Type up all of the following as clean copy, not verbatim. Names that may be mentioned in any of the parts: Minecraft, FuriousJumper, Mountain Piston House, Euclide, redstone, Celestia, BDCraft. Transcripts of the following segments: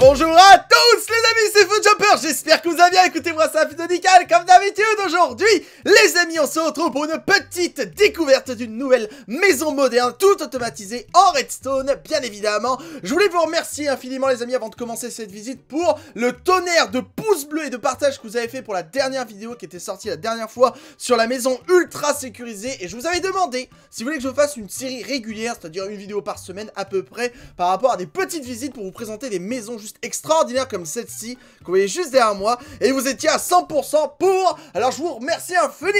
Bonjour à tous les amis, c'est FuriousJumper, j'espère que vous allez bien, écoutez-moi ça, c'est nickel comme d'habitude. Aujourd'hui, les amis, on se retrouve pour une petite découverte d'une nouvelle maison moderne, toute automatisée en redstone, bien évidemment. Je voulais vous remercier infiniment les amis, avant de commencer cette visite, pour le tonnerre de pouces bleus et de partage que vous avez fait pour la dernière vidéo qui était sortie la dernière fois sur la maison ultra sécurisée. Et je vous avais demandé si vous voulez que je fasse une série régulière, c'est-à-dire une vidéo par semaine à peu près, par rapport à des petites visites pour vous présenter des maisons juste extraordinaires comme celle-ci que vous voyez juste derrière moi. Et vous étiez à 100% pour, alors je vous remercie infiniment.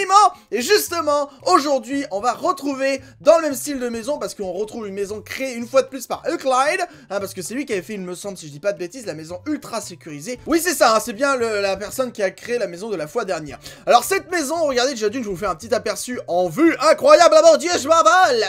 Et justement aujourd'hui on va retrouver dans le même style de maison, parce qu'on retrouve une maison créée une fois de plus par Euclide, hein, parce que c'est lui qui avait fait, il me semble si je dis pas de bêtises, la maison ultra sécurisée. Oui c'est ça, hein, c'est bien la personne qui a créé la maison de la fois dernière. Alors cette maison, regardez, déjà d'une je vous fais un petit aperçu en vue incroyable. Ah mon dieu je m'avale.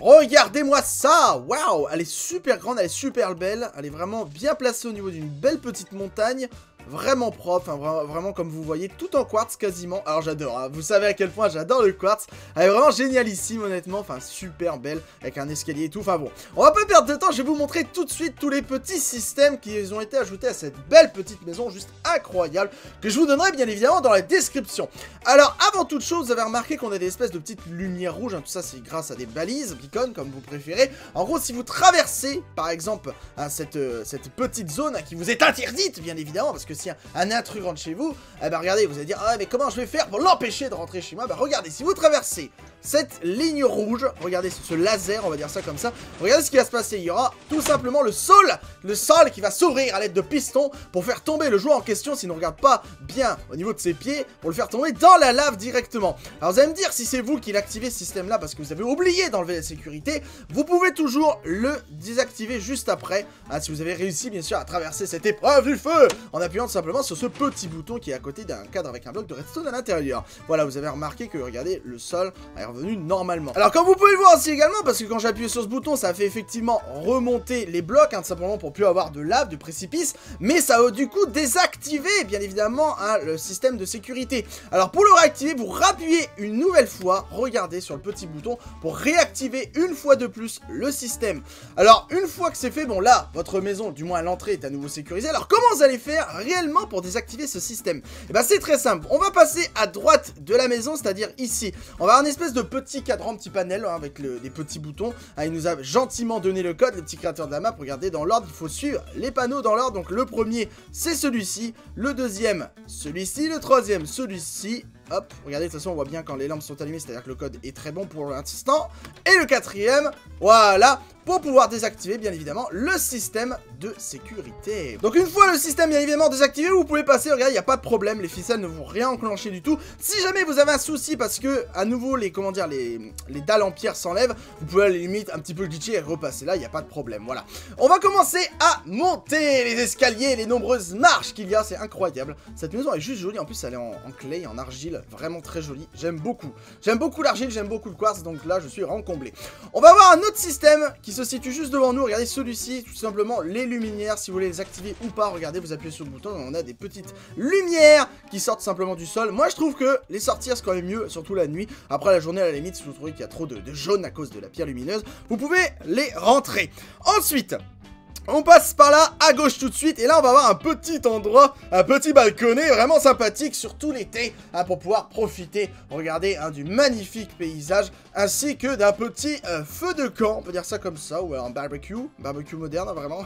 Regardez-moi ça, waouh, elle est super grande, elle est super belle, elle est vraiment bien placée au niveau d'une belle petite montagne, vraiment propre, hein, vraiment comme vous voyez, tout en quartz quasiment. Alors j'adore, hein, vous savez à quel point j'adore le quartz. Elle est vraiment génialissime honnêtement, enfin super belle, avec un escalier et tout, enfin bon. On va pas perdre de temps, je vais vous montrer tout de suite tous les petits systèmes qui ont été ajoutés à cette belle petite maison juste incroyable, que je vous donnerai bien évidemment dans la description. Alors avant toute chose, vous avez remarqué qu'on a des espèces de petites lumières rouges, hein, tout ça c'est grâce à des balises, beacons comme vous préférez. En gros si vous traversez par exemple hein, cette petite zone hein, qui vous est interdite bien évidemment, parce que si un intrus rentre chez vous, eh ben regardez, vous allez dire ah mais comment je vais faire pour l'empêcher de rentrer chez moi. Bah ben regardez, si vous traversez cette ligne rouge, regardez ce laser, on va dire ça comme ça, regardez ce qui va se passer. Il y aura tout simplement le sol qui va s'ouvrir à l'aide de pistons pour faire tomber le joueur en question s'il ne regarde pas bien au niveau de ses pieds, pour le faire tomber dans la lave directement. Alors vous allez me dire si c'est vous qui l'activez ce système là parce que vous avez oublié d'enlever la sécurité, vous pouvez toujours le désactiver juste après, hein, si vous avez réussi bien sûr à traverser cette épreuve du feu en appuyant tout simplement sur ce petit bouton qui est à côté d'un cadre avec un bloc de redstone à l'intérieur. Voilà, vous avez remarqué que regardez, le sol est revenu normalement. Alors comme vous pouvez le voir aussi également, parce que quand j'ai appuyé sur ce bouton ça a fait effectivement remonter les blocs, hein, tout simplement pour plus avoir de lave, de précipice, mais ça a du coup désactivé bien évidemment hein, le système de sécurité. Alors pour le réactiver, vous rappuyez une nouvelle fois, regardez sur le petit bouton pour réactiver une fois de plus le système. Alors une fois que c'est fait, bon là votre maison du moins à l'entrée est à nouveau sécurisée. Alors comment vous allez faire réellement pour désactiver ce système? Et bah c'est très simple, on va passer à droite de la maison, c'est-à-dire ici. On va avoir une espèce de petit cadran, petit panel hein, avec des petits boutons. Ah, il nous a gentiment donné le code, le petit créateur de la map. Regardez dans l'ordre, il faut suivre les panneaux dans l'ordre. Donc le premier c'est celui-ci, le deuxième celui-ci, le troisième celui-ci. Hop, regardez, de toute façon on voit bien quand les lampes sont allumées, c'est-à-dire que le code est très bon pour l'instant. Et le quatrième, voilà, pour pouvoir désactiver bien évidemment le système de sécurité. Donc une fois le système bien évidemment désactivé, vous pouvez passer, regardez, il n'y a pas de problème, les ficelles ne vont rien enclencher du tout. Si jamais vous avez un souci parce que à nouveau les, comment dire, les dalles en pierre s'enlèvent, vous pouvez à la limite un petit peu glitcher et repasser là, il n'y a pas de problème, voilà. On va commencer à monter les escaliers, les nombreuses marches qu'il y a, c'est incroyable. Cette maison est juste jolie, en plus elle est en clay, en argile, vraiment très jolie, j'aime beaucoup l'argile, j'aime beaucoup le quartz, donc là je suis vraiment comblé. On va avoir un autre système qui se situe juste devant nous, regardez celui-ci, tout simplement les luminaires, si vous voulez les activer ou pas, regardez, vous appuyez sur le bouton, on a des petites lumières qui sortent simplement du sol. Moi je trouve que les sortir c'est quand même mieux, surtout la nuit. Après la journée à la limite, si vous trouvez qu'il y a trop de jaune à cause de la pierre lumineuse, vous pouvez les rentrer. Ensuite on passe par là, à gauche tout de suite, et là on va avoir un petit endroit, un petit balconnet vraiment sympathique, surtout l'été, hein, pour pouvoir profiter, regardez, hein, du magnifique paysage, ainsi que d'un petit feu de camp, on peut dire ça comme ça, ou alors un barbecue moderne, hein, vraiment,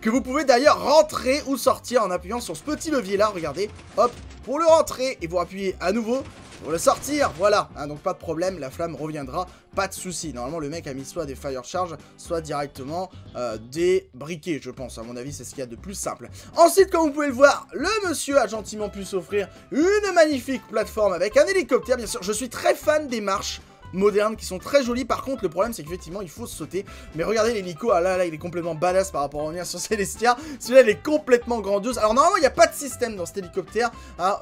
que vous pouvez d'ailleurs rentrer ou sortir en appuyant sur ce petit levier là, regardez, hop, pour le rentrer, et vous appuyez à nouveau pour le sortir, voilà, hein, donc pas de problème, la flamme reviendra, pas de souci. Normalement le mec a mis soit des fire charges, soit directement des briquets, je pense, à mon avis c'est ce qu'il y a de plus simple. Ensuite comme vous pouvez le voir, le monsieur a gentiment pu s'offrir une magnifique plateforme avec un hélicoptère, bien sûr, je suis très fan des marches modernes qui sont très jolies. Par contre le problème c'est qu'effectivement il faut sauter, mais regardez l'hélico, ah là il est complètement badass par rapport à revenir sur Celestia, celui-là il est complètement grandiose. Alors normalement il n'y a pas de système dans cet hélicoptère, hein,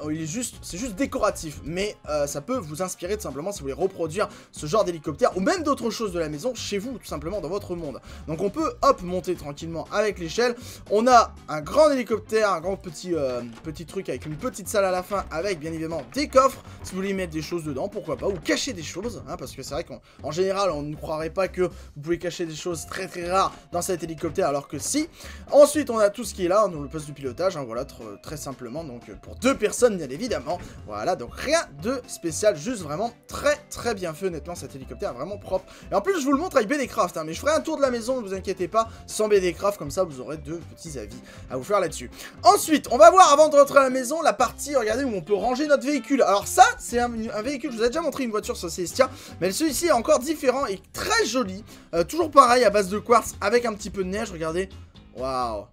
c'est juste décoratif, mais ça peut vous inspirer tout simplement si vous voulez reproduire ce genre d'hélicoptère ou même d'autres choses de la maison chez vous, tout simplement dans votre monde. Donc on peut hop monter tranquillement avec l'échelle, on a un grand hélicoptère, un grand petit truc avec une petite salle à la fin avec bien évidemment des coffres si vous voulez mettre des choses dedans, pourquoi pas, ou cacher des choses, hein, parce que c'est vrai qu'en général on ne croirait pas que vous pouvez cacher des choses très très rares dans cet hélicoptère, alors que si. Ensuite on a tout ce qui est là, on a le poste du pilotage, hein, voilà, très simplement, donc pour deux personnes bien évidemment. Voilà, donc rien de spécial, juste vraiment très très bien fait, honnêtement cet hélicoptère est vraiment propre. Et en plus je vous le montre avec BDCraft, hein, mais je ferai un tour de la maison, ne vous inquiétez pas, sans BDCraft, comme ça vous aurez deux petits avis à vous faire là-dessus. Ensuite on va voir, avant de rentrer à la maison, la partie, regardez, où on peut ranger notre véhicule. Alors ça c'est un véhicule, je vous ai déjà montré une voiture sur Celestia, mais celui-ci est encore différent et très joli, toujours pareil à base de quartz avec un petit peu de neige, regardez, waouh.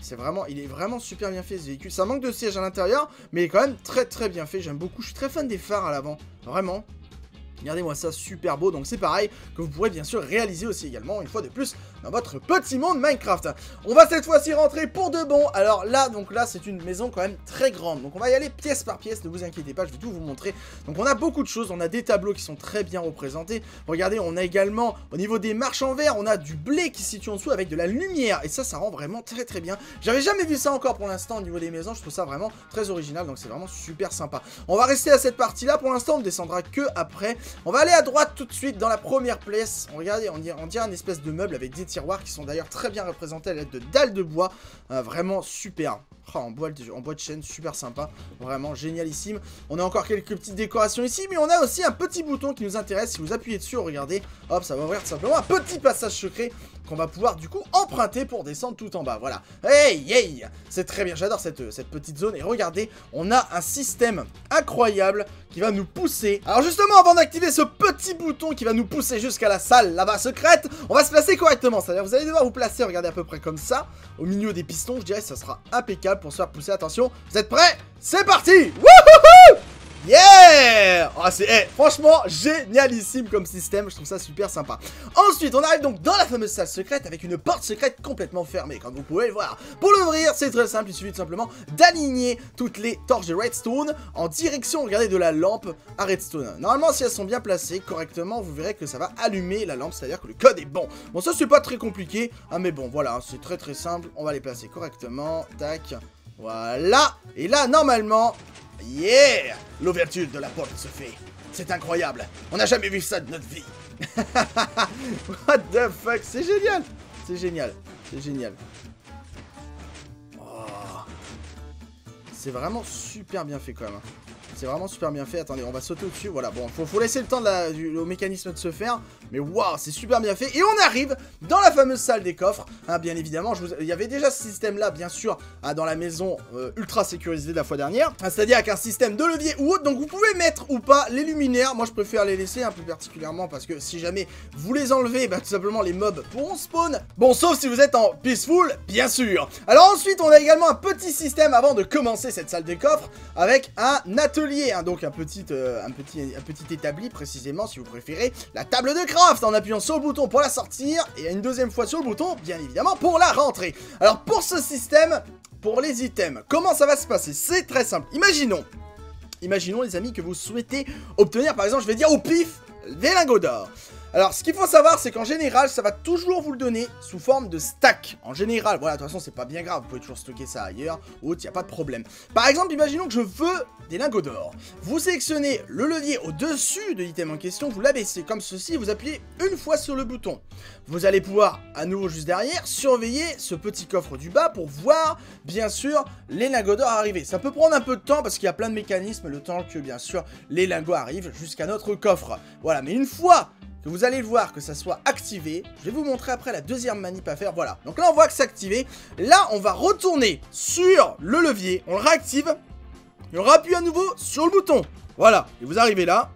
C'est vraiment, il est vraiment super bien fait ce véhicule. Ça manque de siège à l'intérieur, mais il est quand même très très bien fait. J'aime beaucoup, je suis très fan des phares à l'avant, vraiment. Regardez-moi ça, super beau, donc c'est pareil que vous pourrez bien sûr réaliser aussi également une fois de plus dans votre petit monde Minecraft. On va cette fois-ci rentrer pour de bon. Alors là, donc là c'est une maison quand même très grande, donc on va y aller pièce par pièce, ne vous inquiétez pas, je vais tout vous montrer. Donc on a beaucoup de choses, on a des tableaux qui sont très bien représentés. Regardez, on a également au niveau des marches en verre, on a du blé qui se situe en dessous avec de la lumière, et ça, ça rend vraiment très très bien. J'avais jamais vu ça encore pour l'instant au niveau des maisons, je trouve ça vraiment très original, donc c'est vraiment super sympa. On va rester à cette partie-là, pour l'instant on ne descendra que après. On va aller à droite tout de suite dans la première pièce. Regardez, on dirait une espèce de meuble avec des tiroirs qui sont d'ailleurs très bien représentés à l'aide de dalles de bois. Vraiment super. Oh, en bois de chêne, super sympa. Vraiment génialissime. On a encore quelques petites décorations ici, mais on a aussi un petit bouton qui nous intéresse. Si vous appuyez dessus, regardez, hop, ça va ouvrir tout simplement un petit passage secret qu'on va pouvoir du coup emprunter pour descendre tout en bas. Voilà. Hey, hey, c'est très bien, j'adore cette petite zone. Et regardez, on a un système incroyable qui va nous pousser. Alors justement, avant d'activer ce petit bouton qui va nous pousser jusqu'à la salle là-bas secrète, on va se placer correctement. C'est-à-dire vous allez devoir vous placer, regardez, à peu près comme ça, au milieu des pistons, je dirais que ça sera impeccable pour se faire pousser. Attention, vous êtes prêts? C'est parti! Wouhouhou! Yeah! Oh, c'est franchement génialissime comme système, je trouve ça super sympa. Ensuite on arrive donc dans la fameuse salle secrète avec une porte secrète complètement fermée, comme vous pouvez le voir. Pour l'ouvrir c'est très simple, il suffit tout simplement d'aligner toutes les torches de redstone en direction, regardez, de la lampe à redstone. Normalement si elles sont bien placées correctement, vous verrez que ça va allumer la lampe, c'est à dire que le code est bon. Bon, ça c'est pas très compliqué, hein, mais bon voilà, hein, c'est très très simple, on va les placer correctement, tac, voilà. Et là normalement, yeah, l'ouverture de la porte se fait. C'est incroyable. On n'a jamais vu ça de notre vie. What the fuck, c'est génial. C'est génial, c'est génial. Oh. C'est vraiment super bien fait quand même. C'est vraiment super bien fait. Attendez, on va sauter au-dessus. Voilà, bon, faut laisser le temps au mécanisme de se faire. Mais waouh, c'est super bien fait. Et on arrive dans la fameuse salle des coffres. Hein, bien évidemment, il y avait déjà ce système-là, bien sûr, dans la maison ultra sécurisée de la fois dernière. Hein, c'est-à-dire avec un système de levier ou autre. Donc vous pouvez mettre ou pas les luminaires. Moi, je préfère les laisser, hein, plus particulièrement, parce que si jamais vous les enlevez, bah, tout simplement, les mobs pourront spawn. Bon, sauf si vous êtes en peaceful, bien sûr. Alors ensuite, on a également un petit système avant de commencer cette salle des coffres avec un atelier. Hein, donc un petit établi précisément, si vous préférez, la table de craft, en appuyant sur le bouton pour la sortir et une deuxième fois sur le bouton bien évidemment pour la rentrer. Alors pour ce système, pour les items, comment ça va se passer? C'est très simple. Imaginons les amis que vous souhaitez obtenir, par exemple, je vais dire au pif, des lingots d'or. Alors ce qu'il faut savoir c'est qu'en général ça va toujours vous le donner sous forme de stack. En général, voilà, de toute façon c'est pas bien grave, vous pouvez toujours stocker ça ailleurs, autre, il n'y a pas de problème. Par exemple, imaginons que je veux des lingots d'or. Vous sélectionnez le levier au-dessus de l'item en question, vous l'abaissez comme ceci, vous appuyez une fois sur le bouton. Vous allez pouvoir à nouveau juste derrière surveiller ce petit coffre du bas pour voir bien sûr les lingots d'or arriver. Ça peut prendre un peu de temps parce qu'il y a plein de mécanismes, le temps que bien sûr les lingots arrivent jusqu'à notre coffre. Voilà, mais une fois que vous allez le voir, que ça soit activé, je vais vous montrer après la deuxième manip à faire, voilà. Donc là on voit que c'est activé, là on va retourner sur le levier, on le réactive, et on rappuie à nouveau sur le bouton, voilà. Et vous arrivez là,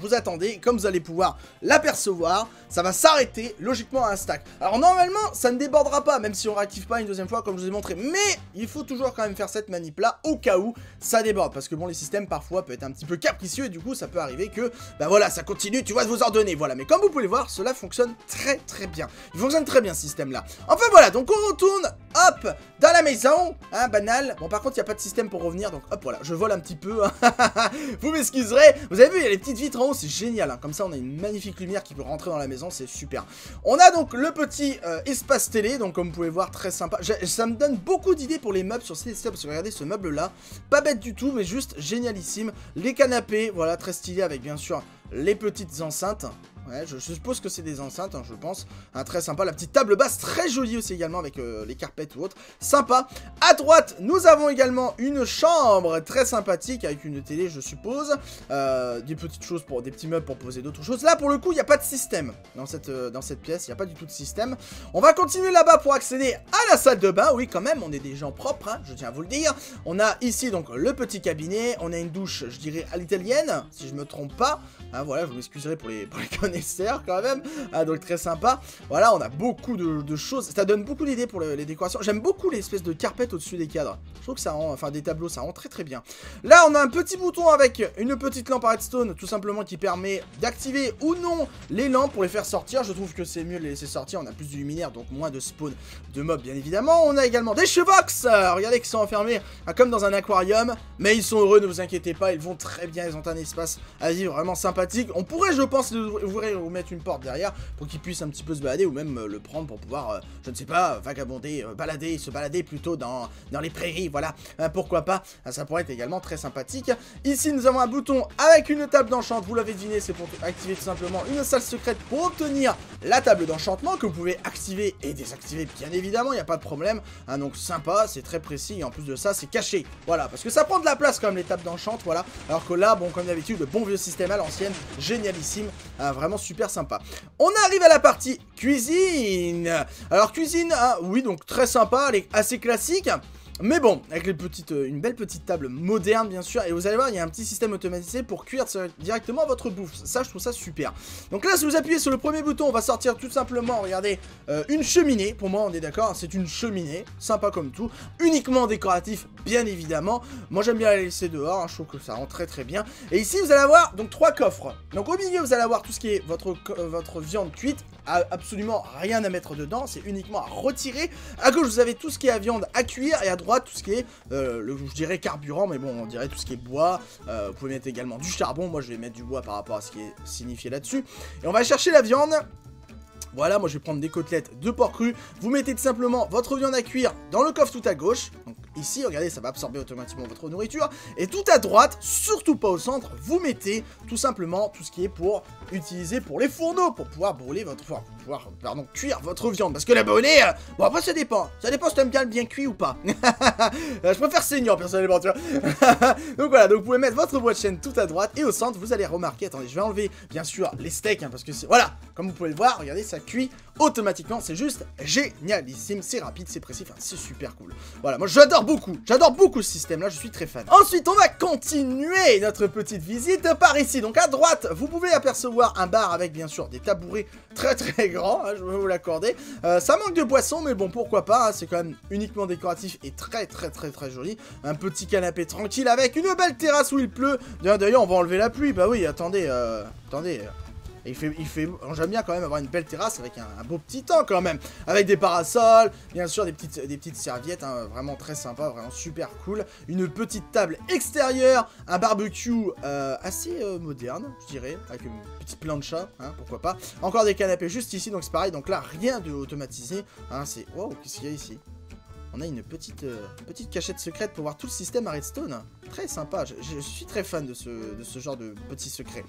vous attendez, comme vous allez pouvoir l'apercevoir, ça va s'arrêter logiquement à un stack. Alors normalement ça ne débordera pas, même si on ne réactive pas une deuxième fois comme je vous ai montré, mais il faut toujours quand même faire cette manip là au cas où ça déborde, parce que bon, les systèmes parfois peuvent être un petit peu capricieux et du coup ça peut arriver que bah voilà, ça continue, tu vois, de vous ordonner, voilà. Mais comme vous pouvez le voir, cela fonctionne très très bien, il fonctionne très bien ce système là. Enfin voilà, donc on retourne hop dans la maison, hein, banal. Bon, par contre il n'y a pas de système pour revenir, donc hop, voilà, je vole un petit peu, hein. Vous m'excuserez, vous avez vu il y a les petites vitres en haut, c'est génial, hein. Comme ça on a une magnifique lumière qui peut rentrer dans la maison, c'est super. On a donc le petit espace télé, donc comme vous pouvez voir, très sympa. Ça me donne beaucoup d'idées pour les meubles sur Celestia, parce que regardez ce meuble là, pas bête du tout, mais juste génialissime. Les canapés, voilà, très stylé avec bien sûr les petites enceintes. Ouais, je suppose que c'est des enceintes, hein, je pense. Hein, très sympa, la petite table basse, très jolie aussi également avec les carpettes ou autre. Sympa. À droite, nous avons également une chambre très sympathique avec une télé, je suppose. Des petites choses, pour des petits meubles pour poser d'autres choses. Là, pour le coup, il n'y a pas de système dans cette pièce, il n'y a pas du tout de système. On va continuer là-bas pour accéder à la salle de bain. Oui, quand même, on est des gens propres, hein, je tiens à vous le dire. On a ici donc le petit cabinet. On a une douche, je dirais, à l'italienne, si je me trompe pas. Hein, voilà, je m'excuserai pour les conneries. Quand même, ah, donc très sympa. Voilà, on a beaucoup de choses. Ça donne beaucoup d'idées pour les décorations. J'aime beaucoup l'espèce de carpette au-dessus des cadres. Je trouve que ça rend, enfin des tableaux, ça rend très très bien. Là, on a un petit bouton avec une petite lampe à redstone, tout simplement, qui permet d'activer ou non les lampes pour les faire sortir. Je trouve que c'est mieux de les laisser sortir. On a plus de luminaire, donc moins de spawn de mobs, bien évidemment. On a également des chevaux. Regardez qu'ils sont enfermés, hein, comme dans un aquarium. Mais ils sont heureux, ne vous inquiétez pas. Ils vont très bien, ils ont un espace à vivre vraiment sympathique. On pourrait, je pense, ouvrir ou mettre une porte derrière pour qu'il puisse un petit peu se balader, ou même le prendre pour pouvoir je ne sais pas, vagabonder, se balader plutôt dans les prairies, voilà, pourquoi pas, ça pourrait être également très sympathique. Ici nous avons un bouton avec une table d'enchantement, vous l'avez deviné, c'est pour activer tout simplement une salle secrète pour obtenir la table d'enchantement que vous pouvez activer et désactiver, bien évidemment, il n'y a pas de problème, hein, donc sympa, c'est très précis, et en plus de ça c'est caché, voilà, parce que ça prend de la place quand même les tables d'enchantement, voilà, alors que là, bon, comme d'habitude, le bon vieux système à l'ancienne, génialissime, vraiment super sympa. On arrive à la partie cuisine. Alors cuisine, hein, oui, donc très sympa, elle est assez classique. Mais bon, avec une belle petite table moderne, bien sûr. Et vous allez voir, il y a un petit système automatisé pour cuire directement votre bouffe. Ça, je trouve ça super. Donc là, si vous appuyez sur le premier bouton, on va sortir tout simplement, regardez, une cheminée. Pour moi, on est d'accord, c'est une cheminée. Sympa comme tout. Uniquement décoratif, bien évidemment. Moi, j'aime bien la laisser dehors. Hein, je trouve que ça rend très très bien. Et ici, vous allez avoir donc 3 coffres. Donc au milieu, vous allez avoir tout ce qui est votre viande cuite. Absolument rien à mettre dedans, c'est uniquement à retirer. À gauche, vous avez tout ce qui est à viande à cuire. Et à droite, tout ce qui est, je dirais carburant, mais bon, on dirait tout ce qui est bois. Vous pouvez mettre également du charbon. Moi, je vais mettre du bois par rapport à ce qui est signifié là-dessus. Et on va chercher la viande. Voilà, moi je vais prendre des côtelettes de porc cru. Vous mettez tout simplement votre viande à cuire dans le coffre tout à gauche. Donc ici, regardez, ça va absorber automatiquement votre nourriture. Et tout à droite, surtout pas au centre, vous mettez tout simplement tout ce qui est pour utiliser pour les fourneaux, pour pouvoir brûler cuire votre viande. Parce que la bonne est, bon après ça dépend. Ça dépend si t'aimes bien le bien cuit ou pas. Je préfère saignant personnellement, tu vois. Donc voilà, donc vous pouvez mettre votre boîte de chaîne tout à droite. Et au centre, vous allez remarquer, attendez, je vais enlever bien sûr les steaks, hein, parce que c'est, voilà, comme vous pouvez le voir, regardez, ça cuit automatiquement, c'est juste génialissime, c'est rapide, c'est précis, enfin, c'est super cool. Voilà, moi j'adore beaucoup ce système là, je suis très fan. Ensuite on va continuer notre petite visite par ici, donc à droite vous pouvez apercevoir un bar avec bien sûr des tabourets très très grands, hein, je vais vous l'accorder, ça manque de boissons mais bon pourquoi pas, hein, c'est quand même uniquement décoratif et très très très très joli. Un petit canapé tranquille avec une belle terrasse où il pleut, d'ailleurs on va enlever la pluie, bah oui attendez, Et il fait j'aime bien quand même avoir une belle terrasse avec un beau petit temps quand même, avec des parasols, bien sûr des petites serviettes, hein, vraiment très sympa, vraiment super cool. Une petite table extérieure, un barbecue assez moderne, je dirais, avec une petite plancha, hein, pourquoi pas. Encore des canapés juste ici, donc c'est pareil, donc là rien de automatisé, hein, c'est... Wow, qu'est-ce qu'il y a ici? On a une petite cachette secrète pour voir tout le système à redstone. Très sympa, je suis très fan de ce genre de petits secrets.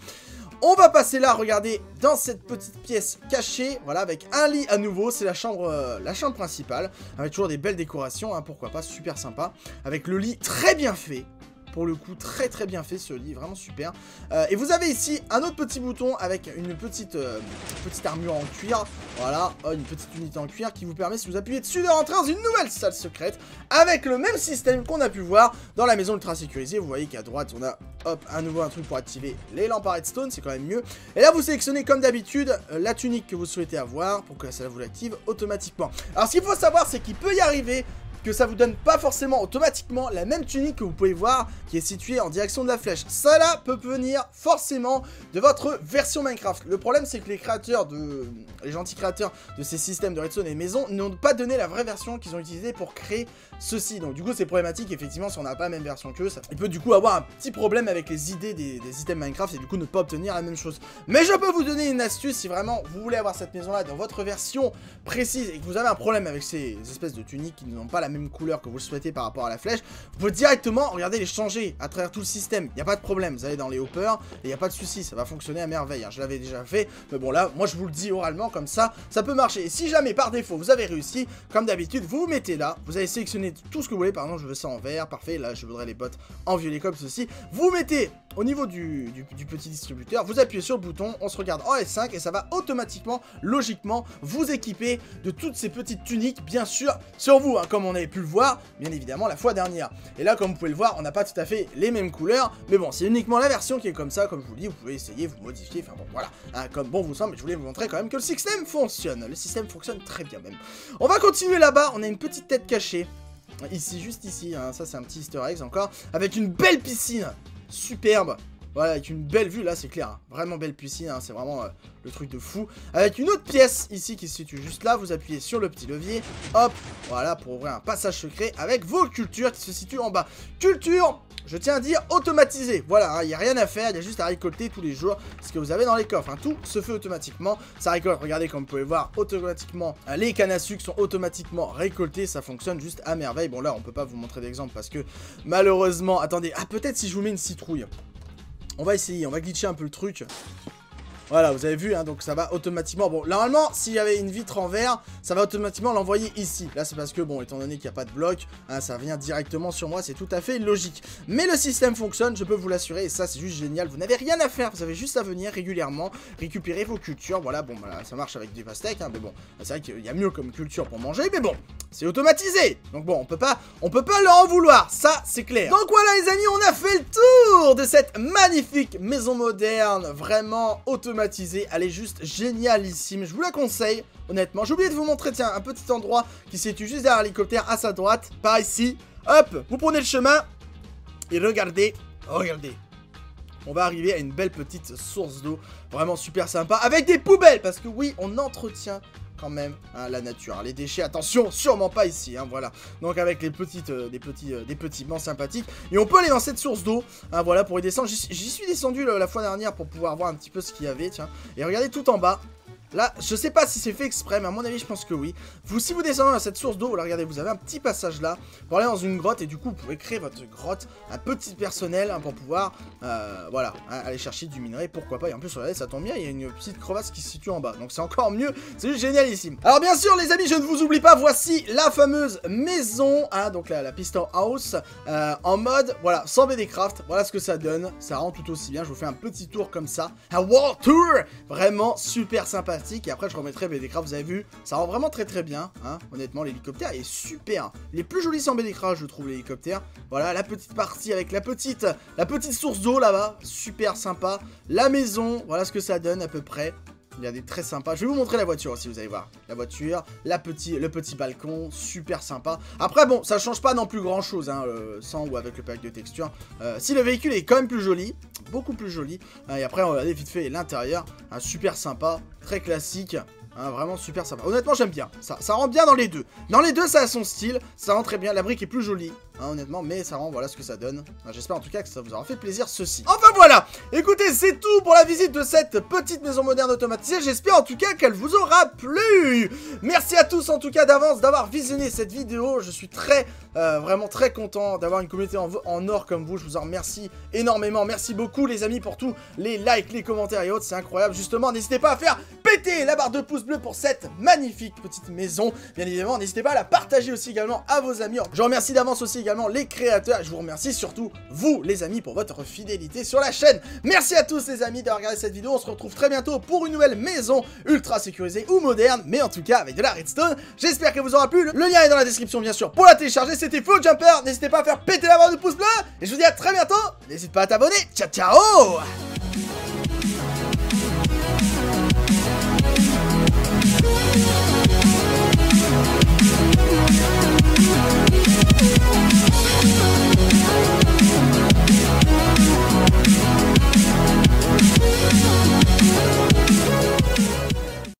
On va passer là, regardez, dans cette petite pièce cachée. Voilà, avec un lit à nouveau, c'est la chambre principale. Avec toujours des belles décorations, hein, pourquoi pas, super sympa. Avec le lit très bien fait. Pour le coup, très très bien fait ce lit, vraiment super. Et vous avez ici un autre petit bouton avec une petite armure en cuir. Voilà, une petite unité en cuir qui vous permet, si vous appuyez dessus, de rentrer dans une nouvelle salle secrète. Avec le même système qu'on a pu voir dans la maison ultra sécurisée. Vous voyez qu'à droite, on a, hop, à nouveau un truc pour activer les lampes à redstone, c'est quand même mieux. Et là, vous sélectionnez comme d'habitude la tunique que vous souhaitez avoir pour que ça vous l'active automatiquement. Alors, ce qu'il faut savoir, c'est qu'il peut y arriver que ça vous donne pas forcément automatiquement la même tunique que vous pouvez voir qui est située en direction de la flèche. Ça là peut venir forcément de votre version Minecraft. Le problème c'est que les gentils créateurs de ces systèmes de redstone et maison n'ont pas donné la vraie version qu'ils ont utilisée pour créer ceci. Donc du coup c'est problématique, effectivement, si on n'a pas la même version qu'eux, ça peut du coup avoir un petit problème avec les idées des systèmes Minecraft et du coup ne pas obtenir la même chose. Mais je peux vous donner une astuce si vraiment vous voulez avoir cette maison là dans votre version précise et que vous avez un problème avec ces espèces de tuniques qui n'ont pas la même couleur que vous le souhaitez par rapport à la flèche, vous pouvez directement, regardez, les changer à travers tout le système. Il n'y a pas de problème, vous allez dans les hoppers et il n'y a pas de souci, ça va fonctionner à merveille. Je l'avais déjà fait, mais bon là, moi je vous le dis oralement, comme ça, ça peut marcher. Et si jamais par défaut vous avez réussi, comme d'habitude, vous vous mettez là, vous allez sélectionner tout ce que vous voulez. Par exemple, je veux ça en vert, parfait, là je voudrais les bottes en violet comme ceci. Vous mettez au niveau du petit distributeur, vous appuyez sur le bouton, on se regarde en S5 et ça va automatiquement, logiquement, vous équiper de toutes ces petites tuniques, bien sûr, sur vous, hein, comme on avait pu le voir, bien évidemment, la fois dernière. Et là, comme vous pouvez le voir, on n'a pas tout à fait les mêmes couleurs, mais bon, c'est uniquement la version qui est comme ça, comme je vous le dis, vous pouvez essayer, vous modifier, enfin bon, voilà, hein, comme bon vous semble, mais je voulais vous montrer quand même que le système fonctionne. Le système fonctionne très bien même. On va continuer là-bas, on a une petite tête cachée, ici, juste ici, hein, ça c'est un petit easter egg encore, avec une belle piscine, superbe. Voilà, avec une belle vue, là c'est clair, hein. Vraiment belle piscine, hein. C'est vraiment le truc de fou. Avec une autre pièce ici qui se situe juste là, vous appuyez sur le petit levier, hop, voilà, pour ouvrir un passage secret avec vos cultures qui se situent en bas. Culture, je tiens à dire, automatisé, voilà, hein. Il n'y a rien à faire, il y a juste à récolter tous les jours ce que vous avez dans les coffres, hein. Tout se fait automatiquement, ça récolte, regardez comme vous pouvez voir, automatiquement, les cannes à sucre sont automatiquement récoltées, ça fonctionne juste à merveille. Bon là on peut pas vous montrer d'exemple parce que malheureusement, attendez, ah peut-être si je vous mets une citrouille. On va essayer, on va glitcher un peu le truc. Voilà, vous avez vu, hein, donc ça va automatiquement... Bon, normalement, s'il y avait une vitre en verre, ça va automatiquement l'envoyer ici. Là, c'est parce que, bon, étant donné qu'il n'y a pas de bloc, hein, ça vient directement sur moi, c'est tout à fait logique. Mais le système fonctionne, je peux vous l'assurer, et ça, c'est juste génial. Vous n'avez rien à faire, vous avez juste à venir régulièrement récupérer vos cultures. Voilà, bon, bah, ça marche avec des pastèques, hein, mais bon, c'est vrai qu'il y a mieux comme culture pour manger, mais bon, c'est automatisé. Donc bon, on peut pas leur en vouloir, ça, c'est clair. Donc voilà, les amis, on a fait le tour de cette magnifique maison moderne, vraiment automatisée. Elle est juste génialissime, je vous la conseille honnêtement. J'ai oublié de vous montrer, tiens, un petit endroit qui se situe juste derrière l'hélicoptère à sa droite, par ici. Hop, vous prenez le chemin et regardez, regardez, on va arriver à une belle petite source d'eau, vraiment super sympa, avec des poubelles, parce que oui, on entretient quand même, hein, la nature, hein. Les déchets, attention, sûrement pas ici, hein, voilà. Donc avec les petites, des petits bancs sympathiques. Et on peut aller dans cette source d'eau, hein, voilà, pour y descendre. J'y suis descendu la fois dernière pour pouvoir voir un petit peu ce qu'il y avait, tiens. Et regardez tout en bas. Là, je sais pas si c'est fait exprès, mais à mon avis, je pense que oui. Vous, si vous descendez dans cette source d'eau, là, regardez, vous avez un petit passage là pour aller dans une grotte, et du coup, vous pouvez créer votre grotte, un petit personnel, hein, pour pouvoir, voilà, hein, aller chercher du minerai, pourquoi pas. Et en plus, regardez, ça tombe bien, il y a une petite crevasse qui se situe en bas, donc c'est encore mieux, c'est juste génialissime. Alors, bien sûr, les amis, je ne vous oublie pas, voici la fameuse maison, hein, donc la Piston House, en mode, voilà, sans BDCraft, voilà ce que ça donne, ça rend tout aussi bien. Je vous fais un petit tour comme ça, un world tour, vraiment super sympa. Et après je remettrai BDCraft, vous avez vu, ça rend vraiment très très bien, hein. Honnêtement, l'hélicoptère est super, il est plus joli sans BDCraft, je trouve, l'hélicoptère. Voilà la petite partie avec la petite source d'eau là-bas, super sympa. La maison, voilà ce que ça donne à peu près. Regardez, très sympa. Je vais vous montrer la voiture aussi, vous allez voir. La voiture, le petit balcon, super sympa. Après, bon, ça change pas non plus grand chose, hein, sans ou avec le pack de texture. Si le véhicule est quand même plus joli, beaucoup plus joli. Et après, regardez vite fait l'intérieur, hein, super sympa, très classique. Hein, vraiment super sympa. Honnêtement, j'aime bien. Ça rend bien dans les deux. Dans les deux, ça a son style. Ça rend très bien. La brique est plus jolie, hein, honnêtement. Mais ça rend, voilà ce que ça donne. Hein, j'espère en tout cas que ça vous aura fait plaisir, ceci. Enfin voilà. Écoutez, c'est tout pour la visite de cette petite maison moderne automatisée. J'espère en tout cas qu'elle vous aura plu. Merci à tous en tout cas d'avance d'avoir visionné cette vidéo. Je suis très, vraiment très content d'avoir une communauté en or comme vous. Je vous en remercie énormément. Merci beaucoup les amis pour tous les likes, les commentaires et autres. C'est incroyable. Justement, n'hésitez pas à faire péter la barre de pouce bleu pour cette magnifique petite maison. Bien évidemment, n'hésitez pas à la partager aussi également à vos amis. Je remercie d'avance aussi également les créateurs. Je vous remercie surtout vous les amis pour votre fidélité sur la chaîne. Merci à tous les amis d'avoir regardé cette vidéo. On se retrouve très bientôt pour une nouvelle maison ultra sécurisée ou moderne, mais en tout cas avec de la redstone. J'espère qu'elle vous aura plu. Le lien est dans la description bien sûr pour la télécharger. C'était FuriousJumper. N'hésitez pas à faire péter la barre de pouce bleu et je vous dis à très bientôt. N'hésite pas à t'abonner. Ciao ciao.